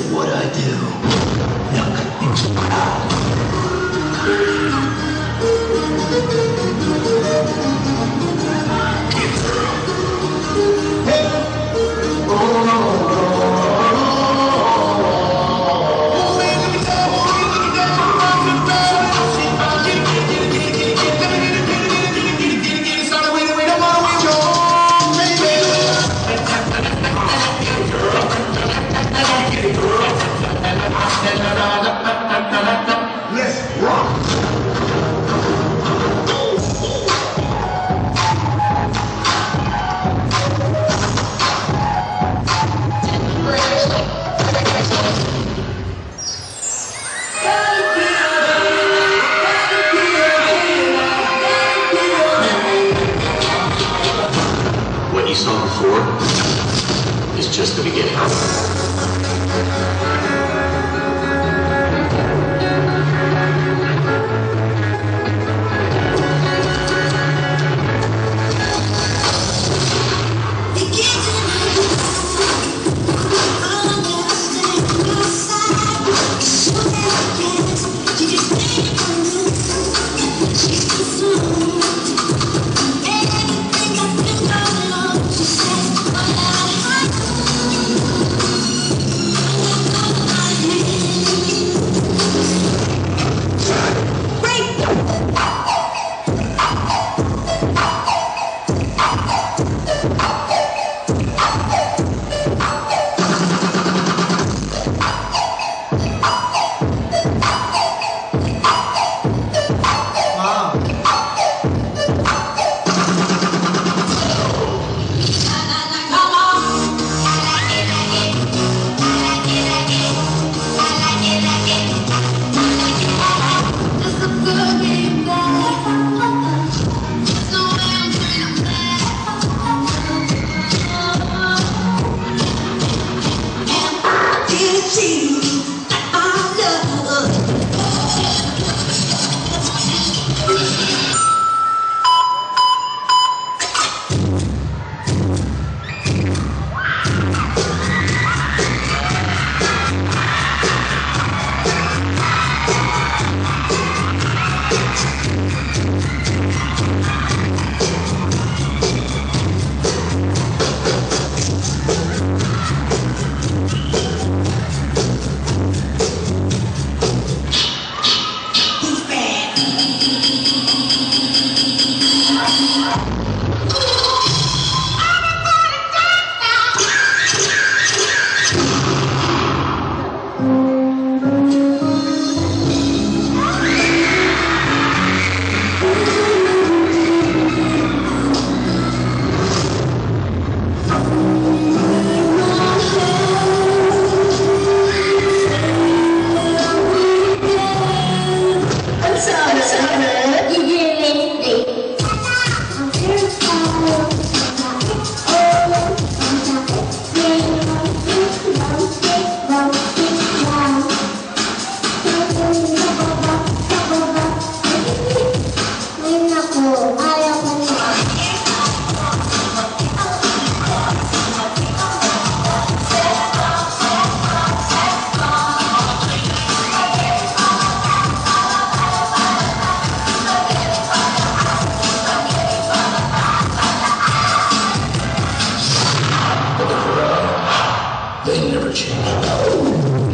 to what I do. Look, it's a crowd. What you saw before is just the beginning. They never change.